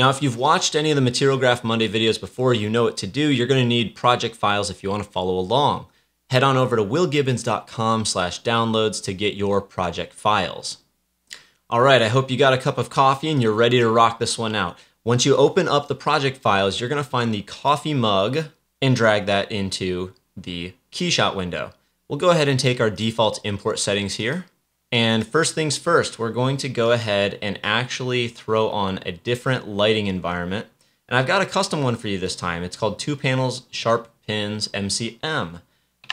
Now, if you've watched any of the Material Graph Monday videos before, you know what to do. You're going to need project files if you want to follow along. Head on over to willgibbons.com/downloads to get your project files. All right, I hope you got a cup of coffee and you're ready to rock this one out. Once you open up the project files, you're going to find the coffee mug and drag that into the KeyShot window. We'll go ahead and take our default import settings here. And first things first, we're going to go ahead and actually throw on a different lighting environment. And I've got a custom one for you this time. It's called Two Panels Sharp Pins MCM.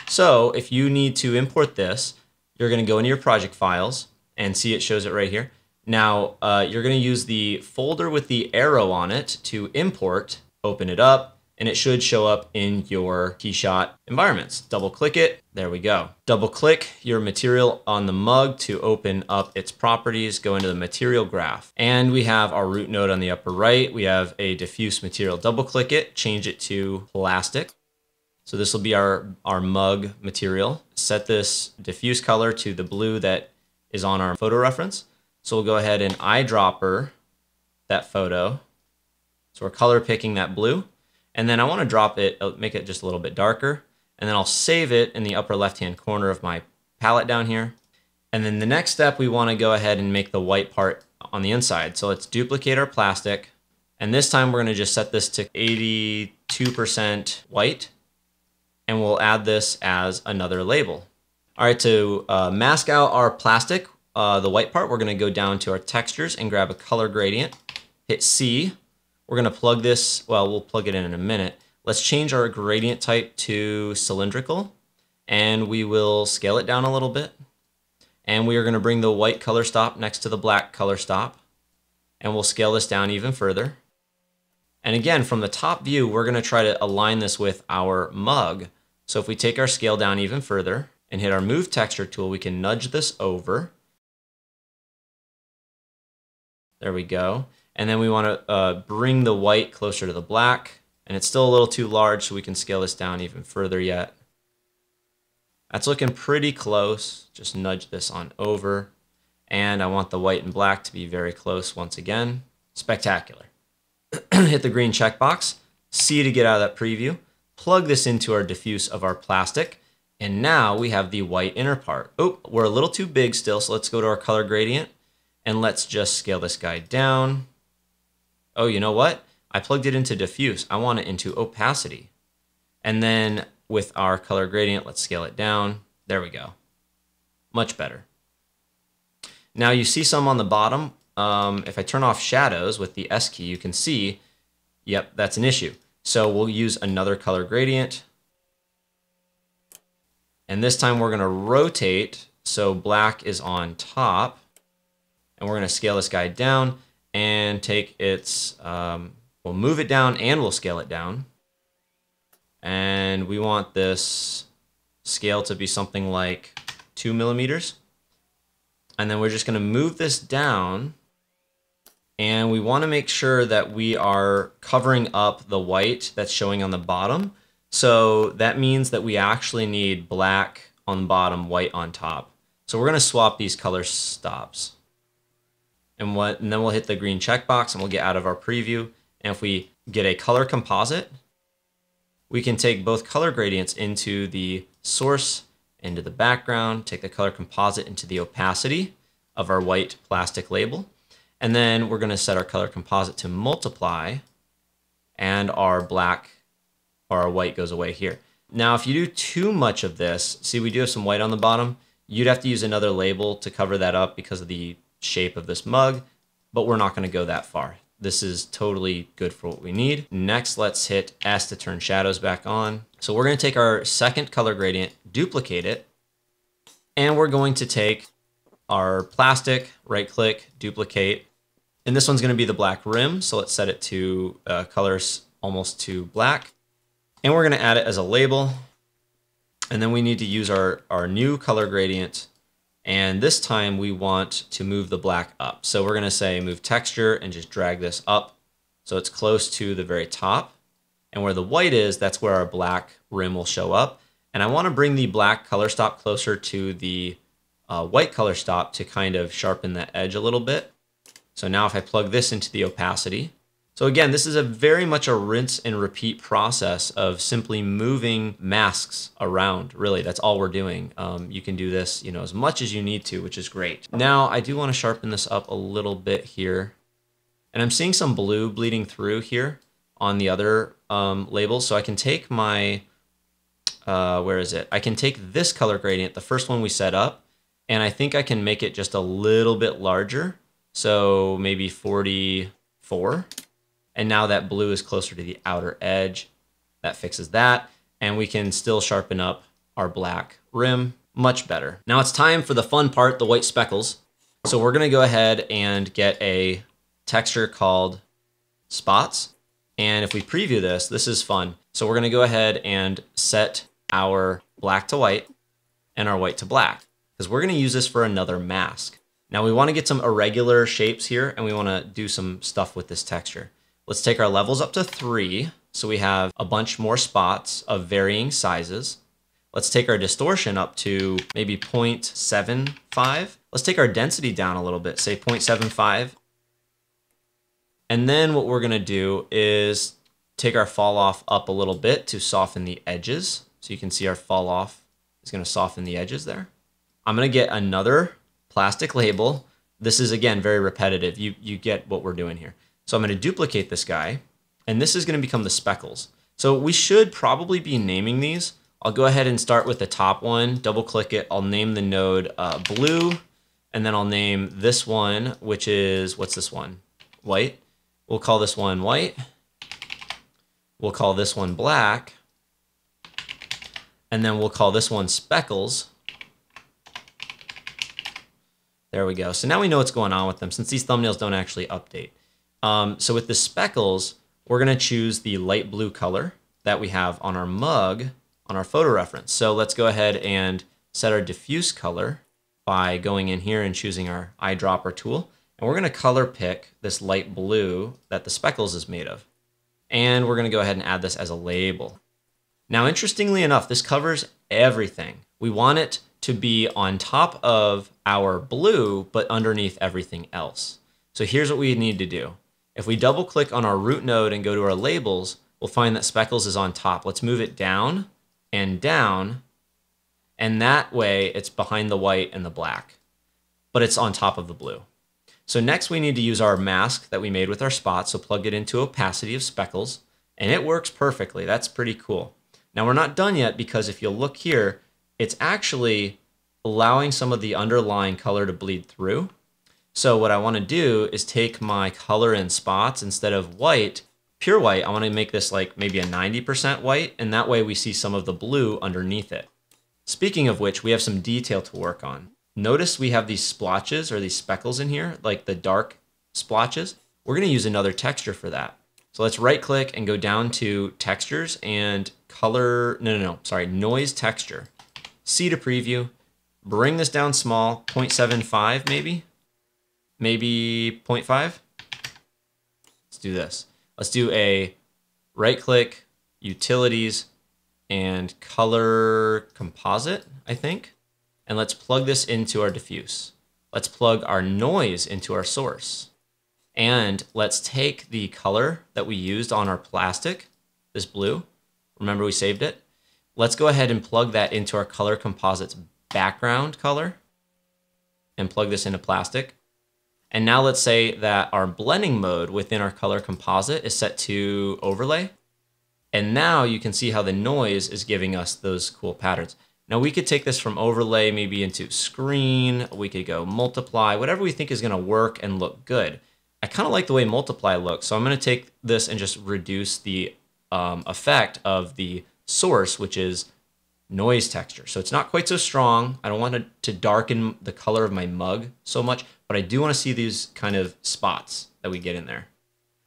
So if you need to import this, you're going to go into your project files and see it shows it right here. Now you're going to use the folder with the arrow on it to import, open it up, and it should show up in your KeyShot environments. Double click it, there we go. Double click your material on the mug to open up its properties, go into the material graph. And we have our root node on the upper right. We have a diffuse material. Double click it, change it to plastic. So this will be our mug material. Set this diffuse color to the blue that is on our photo reference. So we'll go ahead and eyedropper that photo. So we're color picking that blue. And then I want to drop it, make it just a little bit darker, and then I'll save it in the upper left-hand corner of my palette down here. And then the next step, we want to go ahead and make the white part on the inside. So let's duplicate our plastic. And this time we're going to just set this to 82% white, and we'll add this as another label. All right, to mask out our plastic, the white part, we're going to go down to our textures and grab a color gradient, hit C. We're going to plug this, well, we'll plug it in a minute. Let's change our gradient type to cylindrical, and we will scale it down a little bit. And we are going to bring the white color stop next to the black color stop, and we'll scale this down even further. And again, from the top view, we're going to try to align this with our mug. So if we take our scale down even further and hit our move texture tool, we can nudge this over. There we go. And then we want to bring the white closer to the black, and it's still a little too large, so we can scale this down even further yet. That's looking pretty close. Just nudge this on over, and I want the white and black to be very close once again. Spectacular. Hit the green checkbox, C to get out of that preview, plug this into our diffuse of our plastic, and now we have the white inner part. Oh, we're a little too big still, so let's go to our color gradient, and let's just scale this guy down. Oh, you know what? I plugged it into diffuse. I want it into opacity. And then with our color gradient, let's scale it down. There we go. Much better. Now you see some on the bottom. If I turn off shadows with the S key, you can see, yep, that's an issue. So we'll use another color gradient. And this time we're going to rotate so black is on top. And we're going to scale this guy down. And take its, we'll move it down and we'll scale it down. And we want this scale to be something like 2 millimeters. And then we're just gonna move this down, and we wanna make sure that we are covering up the white that's showing on the bottom. So that means that we actually need black on the bottom, white on top. So we're gonna swap these color stops. And then we'll hit the green checkbox and we'll get out of our preview. And if we get a color composite, we can take both color gradients into the source, into the background, take the color composite into the opacity of our white plastic label. And then we're going to set our color composite to multiply, and our black or our white goes away here. Now, if you do too much of this, see, we do have some white on the bottom. You'd have to use another label to cover that up because of the shape of this mug, but we're not going to go that far. This is totally good for what we need. Next, let's hit S to turn shadows back on. So we're going to take our second color gradient, duplicate it, and we're going to take our plastic, right click, duplicate, and this one's going to be the black rim. So let's set it to colors almost to black, and we're going to add it as a label. And then we need to use our new color gradient. And this time we want to move the black up. So we're going to say move texture and just drag this up so it's close to the very top. And where the white is, that's where our black rim will show up. And I want to bring the black color stop closer to the white color stop to kind of sharpen that edge a little bit. So now if I plug this into the opacity, So again, this is a very much a rinse and repeat process of simply moving masks around. Really, that's all we're doing. You can do this, you know, as much as you need to, which is great. Now I do want to sharpen this up a little bit here, and I'm seeing some blue bleeding through here on the other labels. So I can take my, where is it? I can take this color gradient, the first one we set up, and I think I can make it just a little bit larger. So maybe 44. And now that blue is closer to the outer edge. That fixes that. And we can still sharpen up our black rim much better. Now it's time for the fun part, the white speckles. So we're gonna go ahead and get a texture called spots. And if we preview this, this is fun. So we're gonna go ahead and set our black to white and our white to black, because we're gonna use this for another mask. Now we wanna get some irregular shapes here, and we wanna do some stuff with this texture. Let's take our levels up to 3, so we have a bunch more spots of varying sizes. Let's take our distortion up to maybe 0.75. Let's take our density down a little bit, say 0.75. And then what we're gonna do is take our fall off up a little bit to soften the edges. So you can see our fall off is gonna soften the edges there. I'm gonna get another plastic label. This is, again, very repetitive. You get what we're doing here. So I'm gonna duplicate this guy, and this is gonna become the speckles. So we should probably be naming these. I'll go ahead and start with the top one, double click it. I'll name the node blue, and then I'll name this one, which is, what's this one? White. We'll call this one white. We'll call this one black. And then we'll call this one speckles. There we go. So now we know what's going on with them, since these thumbnails don't actually update. So with the speckles, we're going to choose the light blue color that we have on our mug, on our photo reference. So let's go ahead and set our diffuse color by going in here and choosing our eyedropper tool. And we're going to color pick this light blue that the speckles is made of. And we're going to go ahead and add this as a label. Now, interestingly enough, this covers everything. We want it to be on top of our blue, but underneath everything else. So here's what we need to do. If we double click on our root node and go to our labels, we'll find that speckles is on top. Let's move it down and down. And that way it's behind the white and the black, but it's on top of the blue. So next we need to use our mask that we made with our spots. So plug it into opacity of speckles, and it works perfectly. That's pretty cool. Now we're not done yet, because if you'll look here, it's actually allowing some of the underlying color to bleed through. So what I want to do is take my color in spots. Instead of white, pure white, I want to make this like maybe a 90% white, and that way we see some of the blue underneath it. Speaking of which, we have some detail to work on. Notice we have these splotches or these speckles in here, like the dark splotches. We're going to use another texture for that. So let's right click and go down to textures and color. No, sorry, noise texture. C to preview, bring this down small, 0.75 maybe 0.5. Let's do this. Let's do a right click, utilities, and color composite, I think. And let's plug this into our diffuse. Let's plug our noise into our source. And let's take the color that we used on our plastic, this blue. Remember, we saved it. Let's go ahead and plug that into our color composite's background color and plug this into plastic. And now let's say that our blending mode within our color composite is set to overlay. And now you can see how the noise is giving us those cool patterns. Now we could take this from overlay maybe into screen, we could go multiply, whatever we think is gonna work and look good. I kind of like the way multiply looks, so I'm gonna take this and just reduce the effect of the source, which is noise texture. So it's not quite so strong. I don't want it to darken the color of my mug so much, but I do wanna see these kind of spots that we get in there.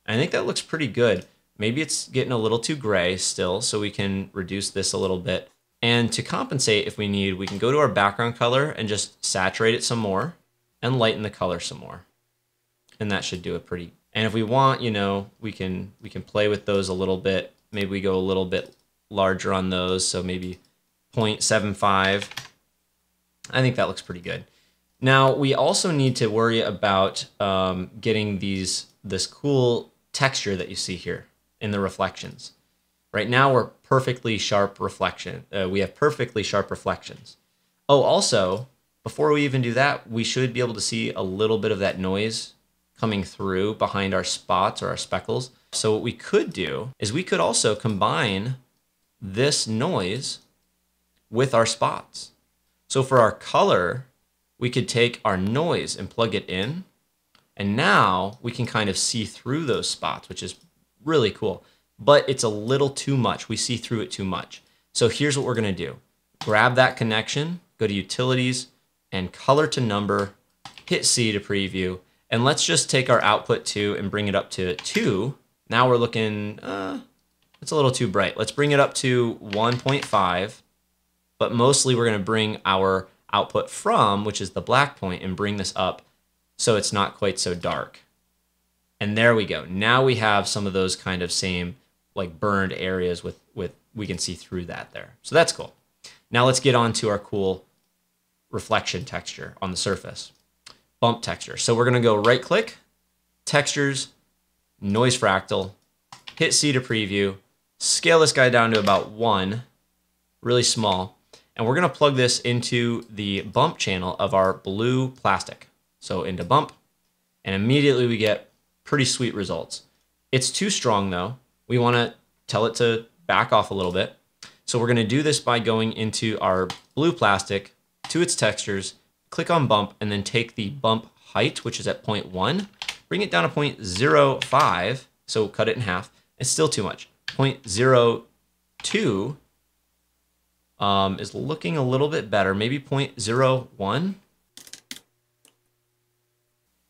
And I think that looks pretty good. Maybe it's getting a little too gray still, so we can reduce this a little bit. And to compensate, if we need, we can go to our background color and just saturate it some more and lighten the color some more. And that should do it pretty. And if we want, you know, we can play with those a little bit. Maybe we go a little bit larger on those. So maybe 0.75. I think that looks pretty good. Now we also need to worry about getting this cool texture that you see here in the reflections. Right now we're perfectly sharp reflection. We have perfectly sharp reflections. Oh, also, before we even do that, we should be able to see a little bit of that noise coming through behind our spots or our speckles. So what we could do is we could also combine this noise with our spots. So for our color, we could take our noise and plug it in. And now we can kind of see through those spots, which is really cool. But it's a little too much. We see through it too much. So here's what we're going to do. Grab that connection, go to Utilities and Color to Number, hit C to preview. And let's just take our output 2 and bring it up to 2. Now we're looking, it's a little too bright. Let's bring it up to 1.5. But mostly we're going to bring our output from, which is the black point, and bring this up so it's not quite so dark. And there we go. Now we have some of those kind of same like burned areas with we can see through that there. So that's cool. Now let's get on to our cool reflection texture on the surface. Bump texture. So we're going to go right click, textures, noise fractal, hit C to preview, scale this guy down to about 1, really small. And we're going to plug this into the bump channel of our blue plastic. So into bump, and immediately we get pretty sweet results. It's too strong though. We want to tell it to back off a little bit. So we're going to do this by going into our blue plastic, to its textures, click on bump, and then take the bump height, which is at 0.1, bring it down to 0.05, so cut it in half. It's still too much. 0.02 is looking a little bit better, maybe 0.01.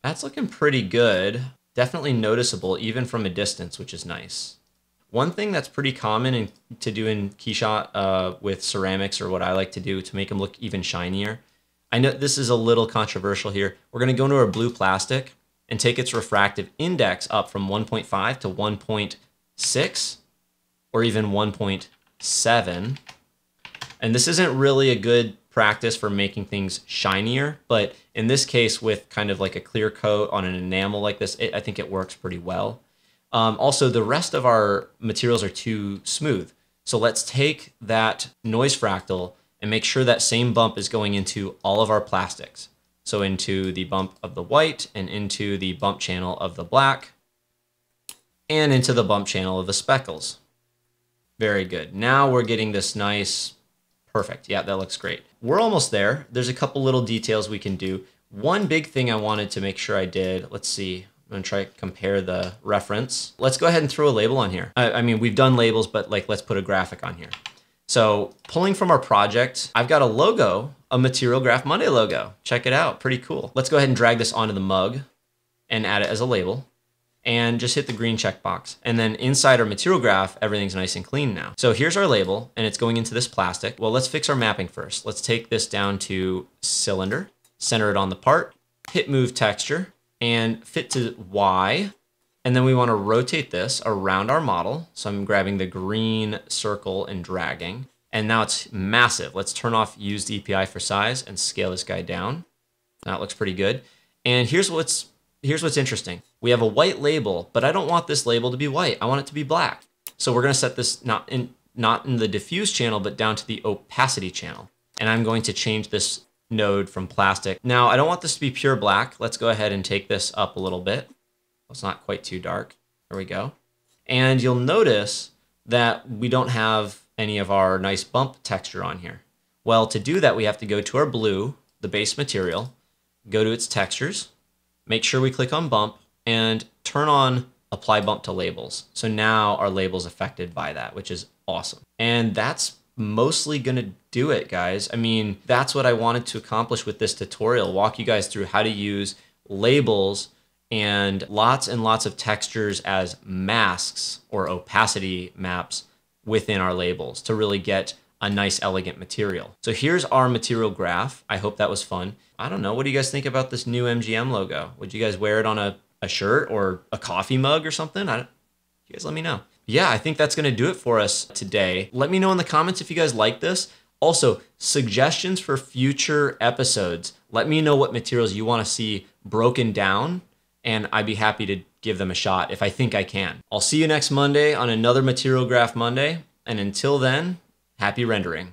That's looking pretty good. Definitely noticeable even from a distance, which is nice. One thing that's pretty common to do in KeyShot with ceramics, or what I like to do to make them look even shinier. I know this is a little controversial here. We're going to go into our blue plastic and take its refractive index up from 1.5 to 1.6 or even 1.7. And this isn't really a good practice for making things shinier, but in this case with kind of like a clear coat on an enamel like this, I think it works pretty well. Also, the rest of our materials are too smooth. So let's take that noise fractal and make sure that same bump is going into all of our plastics. So into the bump of the white and into the bump channel of the black and into the bump channel of the speckles. Very good. Now we're getting this nice, perfect. Yeah, that looks great. We're almost there. There's a couple little details we can do. One big thing I wanted to make sure I did, let's see, I'm gonna try to compare the reference. Let's go ahead and throw a label on here. I mean, we've done labels, but like, let's put a graphic on here. So pulling from our project, I've got a logo, a Material Graph Monday logo. Check it out, pretty cool. Let's go ahead and drag this onto the mug and add it as a label and just hit the green checkbox. And then inside our material graph, everything's nice and clean now. So here's our label and it's going into this plastic. Well, let's fix our mapping first. Let's take this down to cylinder, center it on the part, hit move texture and fit to Y. And then we want to rotate this around our model. So I'm grabbing the green circle and dragging, and now it's massive. Let's turn off use DPI for size and scale this guy down. That looks pretty good. And here's what's interesting. We have a white label, but I don't want this label to be white. I want it to be black. So we're going to set this not in the diffuse channel, but down to the opacity channel. And I'm going to change this node from plastic. Now I don't want this to be pure black. Let's go ahead and take this up a little bit. It's not quite too dark. There we go. And you'll notice that we don't have any of our nice bump texture on here. Well, to do that, we have to go to our blue, the base material, go to its textures, make sure we click on bump and turn on apply bump to labels. So now our label's affected by that, which is awesome. And that's mostly gonna do it, guys. I mean, that's what I wanted to accomplish with this tutorial, walk you guys through how to use labels and lots of textures as masks or opacity maps within our labels to really get a nice elegant material. So here's our material graph. I hope that was fun. I don't know, what do you guys think about this new MGM logo? Would you guys wear it on a shirt or a coffee mug or something? You guys let me know. Yeah, I think that's gonna do it for us today. Let me know in the comments if you guys like this. Also, suggestions for future episodes. Let me know what materials you wanna see broken down, and I'd be happy to give them a shot if I think I can. I'll see you next Monday on another Material Graph Monday. And until then, happy rendering.